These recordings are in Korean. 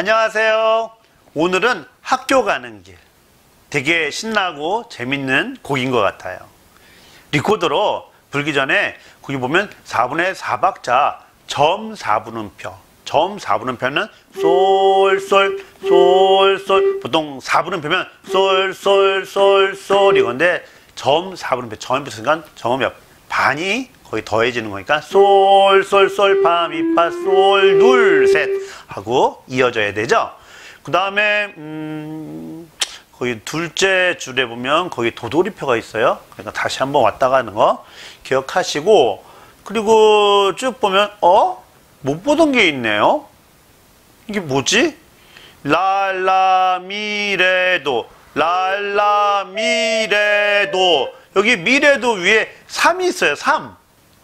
안녕하세요. 오늘은 학교 가는 길, 되게 신나고 재밌는 곡인 것 같아요. 리코더로 불기 전에 거기 보면 4분의 4박자 점 4분음표, 점 4분음표는 솔솔 솔솔, 보통 4분음표면 솔솔솔솔 이건데 점 4분음표, 점음표 쓰니까 점음 옆 반이 거의 더해지는 거니까 솔솔솔 파미파 솔 둘 셋 하고 이어져야 되죠. 그 다음에 거기 둘째 줄에 보면 거기 도돌이표가 있어요. 그러니까 다시 한번 왔다 가는 거 기억하시고, 그리고 쭉 보면 못 보던 게 있네요. 이게 뭐지? 랄라미레도, 랄라미레도, 여기 미레도 위에 3이 있어요. 3.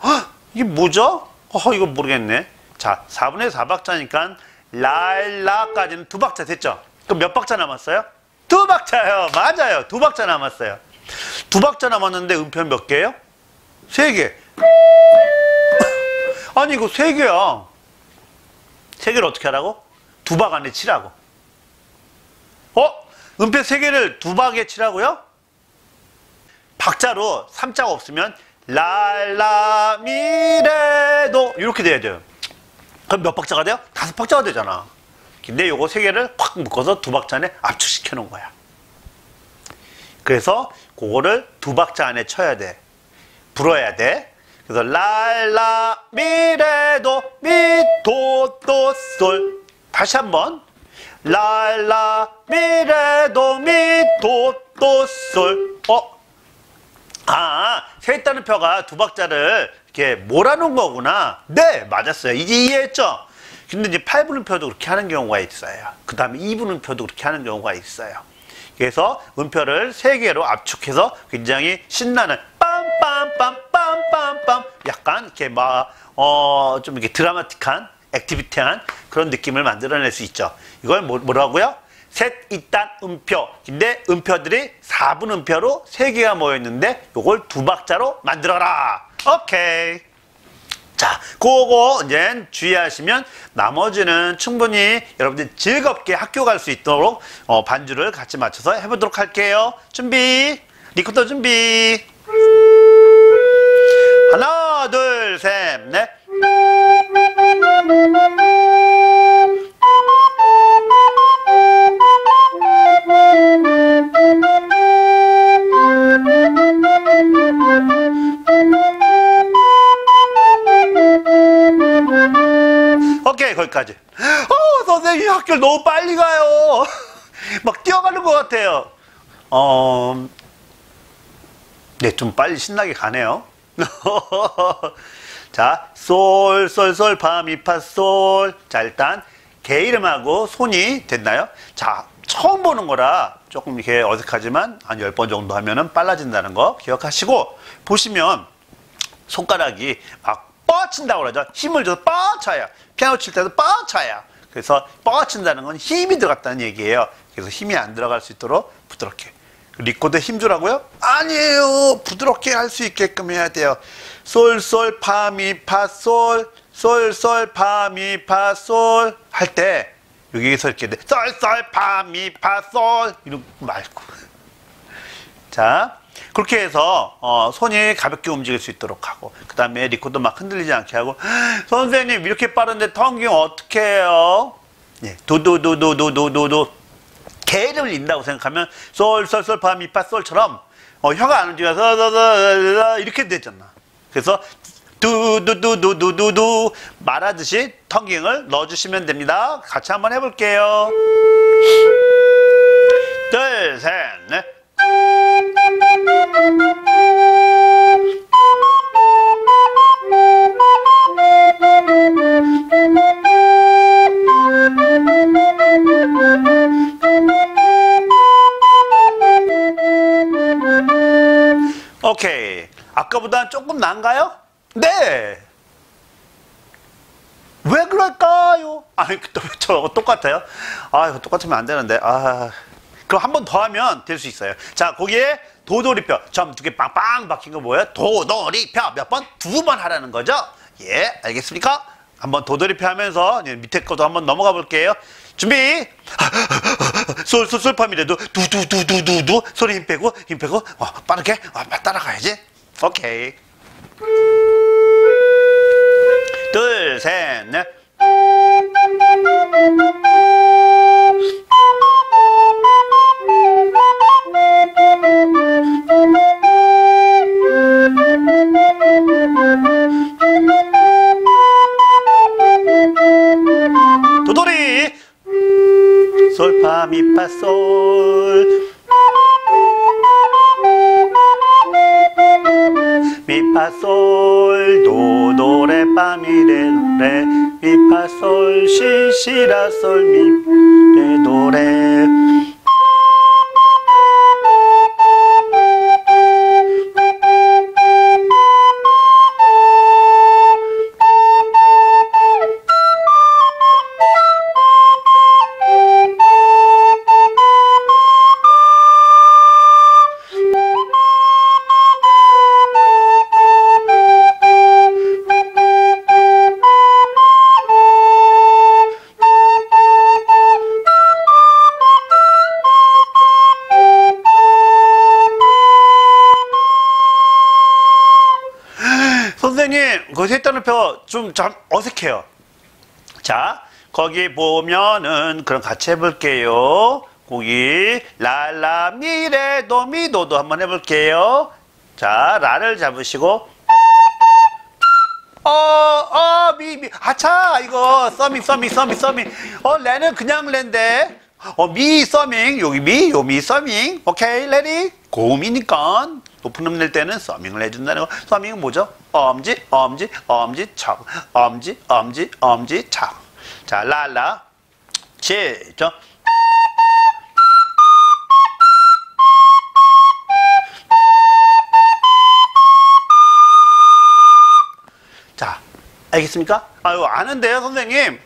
헉, 이게 뭐죠? 이거 모르겠네. 자, 4분의 4박자니까 랄라까지는 2박자 됐죠? 그럼 몇 박자 남았어요? 2박자요. 맞아요. 2박자 남았어요. 2박자 남았는데 음표 몇 개예요? 3개. 아니, 이거 3개야. 3개를 어떻게 하라고? 2박 안에 치라고. 음표 3개를 2박에 치라고요? 박자로 3자가 없으면 랄라미레도 이렇게 돼야 돼요. 그럼 몇 박자가 돼요? 5박자가 되잖아. 근데 요거 3개를 콱 묶어서 2박자 안에 압축시켜 놓은 거야. 그래서 그거를 2박자 안에 쳐야 돼. 불어야 돼. 그래서 랄라미레도 미도도솔. 다시 한번 랄라미레도 미도도솔. 세 있다는 표가 2박자를 이렇게 몰아놓은 거구나. 네, 맞았어요. 이제 이해했죠? 근데 이제 8분음표도 그렇게 하는 경우가 있어요. 그 다음에 2분음표도 그렇게 하는 경우가 있어요. 그래서 음표를 3개로 압축해서 굉장히 신나는 빰빰빰빰빰빰 약간 이렇게 막 좀 이렇게 드라마틱한, 액티비티한 그런 느낌을 만들어낼 수 있죠. 이걸 뭐라고요? 셋 있단 음표. 근데 음표들이 4분음표로 3개가 모여있는데 요걸 2박자로 만들어라. 오케이. 자, 그거 이제 주의하시면 나머지는 충분히 여러분들이 즐겁게 학교 갈 수 있도록 반주를 같이 맞춰서 해보도록 할게요. 준비. 리코더 준비. 하나, 둘, 셋, 넷. 오케이, 거기까지. 선생님, 학교를 너무 빨리 가요. 막 뛰어가는 것 같아요. 네, 좀 빨리 신나게 가네요. 자, 솔, 솔, 솔, 파, 미, 파, 솔. 자, 일단 개 이름하고 손이 됐나요? 자, 처음 보는 거라 조금 이렇게 어색하지만 한 10번 정도 하면은 빨라진다는 거 기억하시고, 보시면 손가락이 막 뻗친다고 그러죠. 힘을 줘서 뻗쳐요. 피아노 칠 때도 뻗쳐요. 그래서 뻗친다는 건 힘이 들어갔다는 얘기예요. 그래서 힘이 안 들어갈 수 있도록 부드럽게. 리코더 힘 주라고요? 아니에요. 부드럽게 할 수 있게끔 해야 돼요. 솔, 솔, 파, 미, 파, 솔. 솔, 솔, 파, 미, 파, 솔. 할 때 여기에서 이렇게 솔, 솔, 파, 미, 파, 솔 이런 거 말고. 자, 그렇게 해서 손이 가볍게 움직일 수 있도록 하고, 그 다음에 리코더 막 흔들리지 않게 하고. 선생님, 이렇게 빠른데 텅깅 어떻게 해요? 예, 도도도도도도도도 개 이름을 인다고 생각하면 솔솔솔 파 미 파 솔처럼 혀가 안 움직여서 이렇게 되잖아. 그래서 두두두두두두두 말하듯이 텅깅을 넣어주시면 됩니다. 같이 한번 해볼게요. 둘, 셋, 넷. 오케이. 아까보다 조금 나은가요? 네. 왜 그럴까요? 아니, 저하고 똑같아요. 이거 똑같으면 안 되는데. 그럼 한 번 더 하면 될 수 있어요. 자, 거기에 도돌이표. 점 2개 빵빵 박힌 거 뭐예요? 도돌이표. 몇 번? 2번 하라는 거죠? 예, 알겠습니까? 한번 도돌이표 하면서 밑에 것도 한번 넘어가 볼게요. 준비! 솔파미래도 두두두두두두 소리 힘 빼고 빠르게 따라가야지. 오케이. 둘, 셋, 넷. 도돌이 솔파미파솔 미파솔 도도레파미레레 미파솔 시시라솔 미레도레 선생님, 그 셋단음표 좀 어색해요. 자, 거기 보면은 그럼 같이 해볼게요. 거기 라라 미레 도미 도도 한번 해볼게요. 자, 라를 잡으시고 미미 아차 이거 서밍 레는 그냥 랜데 미 서밍 여기 미 요미 서밍 오케이 레디 고음이니까 높은 음낼 때는 서밍을 해준다는 거. 서밍은 뭐죠? 엄지, 착. 자, 라라. 시작. 자, 알겠습니까? 아유, 아는데요, 선생님.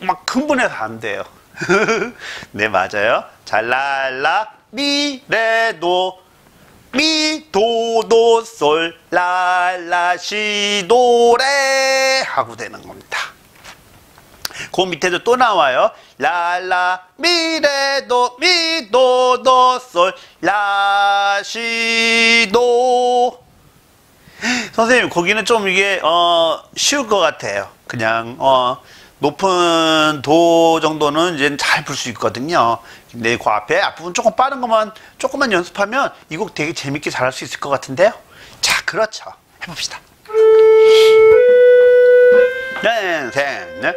막 흥분해서 안 돼요. 네, 맞아요. 자, 라라, 미, 레, 도. 미, 도, 도, 솔, 라, 라, 시, 도, 레 하고 되는 겁니다. 그 밑에도 또 나와요. 라, 라, 미, 레, 도, 미, 도, 도, 솔, 라, 시, 도. 선생님, 거기는 좀 이게 쉬울 것 같아요. 그냥 높은 도 정도는 이제 잘 불 수 있거든요. 근데 그 앞에 앞부분 조금 빠른 것만 조금만 연습하면 이 곡 되게 재밌게 잘할 수 있을 것 같은데요. 자, 그렇죠. 해봅시다. 네, 셋, 넷.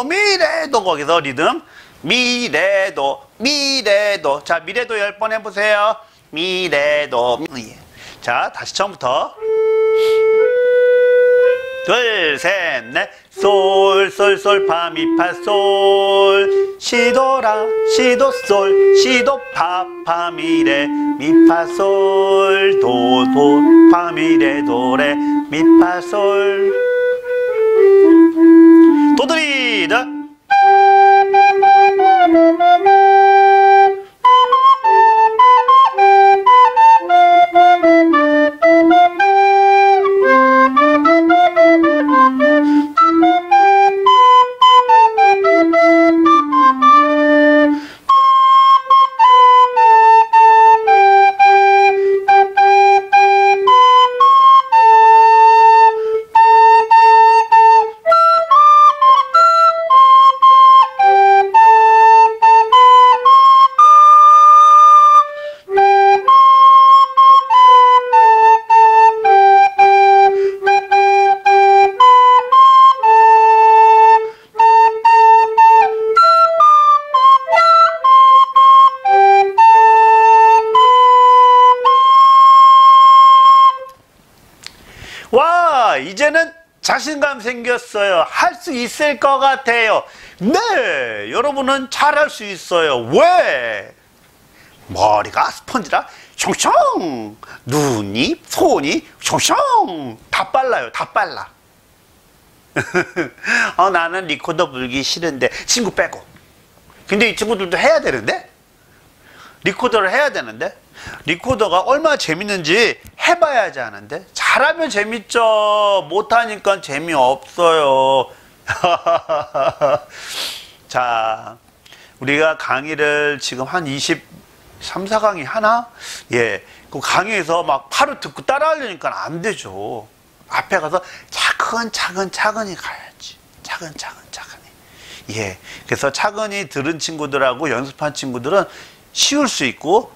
미래도 거기서 리듬 미래도 자 미래도 10번 해보세요. 미래도 자 다시 처음부터 둘 셋 넷 솔 파미파솔 시도라 시도솔 시도파 파미레 미파솔 도도 파미레 도레 미파솔 도돌이 이제는 자신감 생겼어요. 할 수 있을 것 같아요. 네, 여러분은 잘할 수 있어요. 왜? 머리가 스펀지라 숑숑, 눈이, 손이 숑숑, 다 빨라요. 다 빨라. 나는 리코더 불기 싫은데, 친구 빼고. 근데 이 친구들도 해야 되는데? 리코더를 해야 되는데? 리코더가 얼마나 재밌는지 해봐야지 하는데? 잘하면 재밌죠. 못하니까 재미없어요. 자, 우리가 강의를 지금 한 23, 4강이 하나? 예. 그 강의에서 막 바로 듣고 따라 하려니까 안 되죠. 앞에 가서 차근차근히 가야지. 차근차근히. 예. 그래서 차근히 들은 친구들하고 연습한 친구들은 쉬울 수 있고,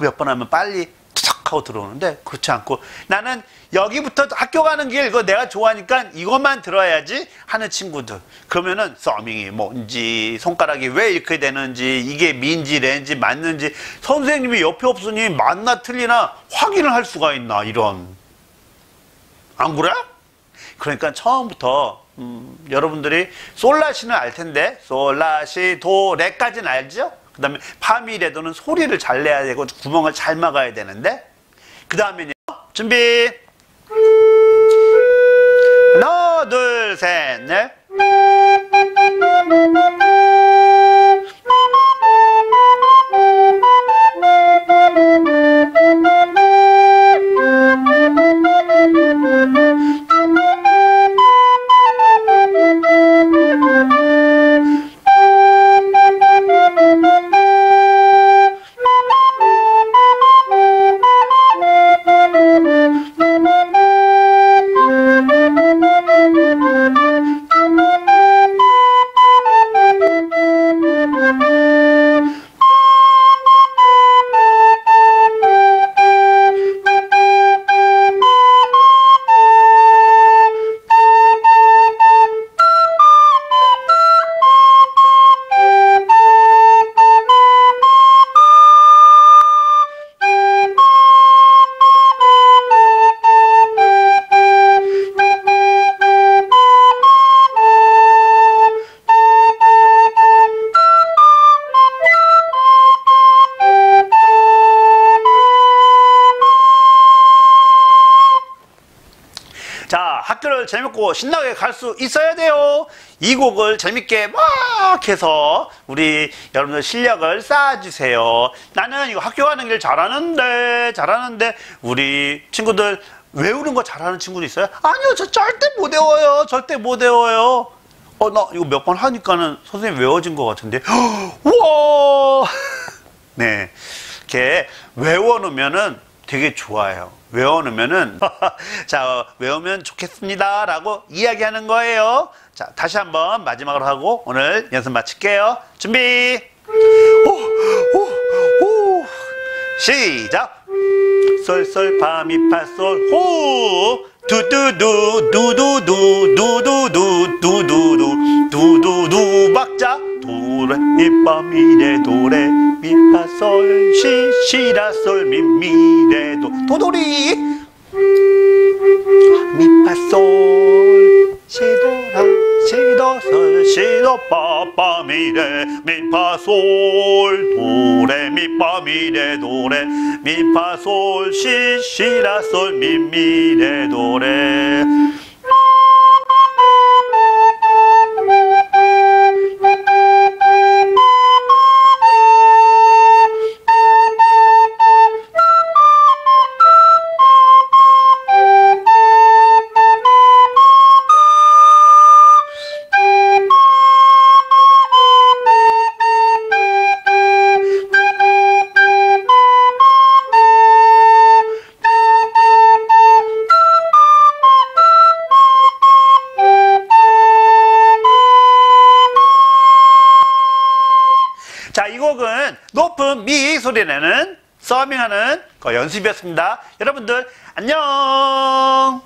몇 번 하면 빨리 투석 하고 들어오는데, 그렇지 않고, 나는 여기부터 학교 가는 길, 이거 내가 좋아하니까 이것만 들어야지 하는 친구들. 그러면은, 서밍이 뭔지, 손가락이 왜 이렇게 되는지, 이게 미인지, 렌지, 맞는지, 선생님이 옆에 없으니 맞나 틀리나 확인을 할 수가 있나, 이런. 안 그래? 그러니까 처음부터, 여러분들이 솔라시는 알 텐데, 솔라시, 도, 레까지는 알죠? 그 다음에 파미레도는 소리를 잘 내야 되고 구멍을 잘 막아야 되는데, 그 다음에요. 준비. 하나, 둘, 셋, 넷. 학교를 재밌고 신나게 갈 수 있어야 돼요. 이 곡을 재밌게 막 해서 우리 여러분들 실력을 쌓아주세요. 나는 이거 학교 가는 길 잘하는데 우리 친구들 외우는 거 잘하는 친구도 있어요? 아니요, 저 절대 못 외워요. 나 이거 몇 번 하니까는 선생님 외워진 것 같은데. 우와. 네, 이렇게 외워놓으면은 되게 좋아요. 외워놓으면은 자, 외우면 좋겠습니다 라고 이야기하는 거예요. 자, 다시 한번 마지막으로 하고 오늘 연습 마칠게요. 준비. 오. 시작. 솔솔 파미파솔 호 두두두 두두두 두두두 두두두 두두두 박자 도레 미파미레 도레 미파솔 시시라솔 미미레도 도도리 미파솔 시도라 시도솔 시도파파미레 미파솔 도레 미파미레 도레 미파솔 시시라솔 미미레 도레. 자, 이 곡은 높은 미 소리 내는 서밍하는 거 연습이었습니다. 여러분들 안녕.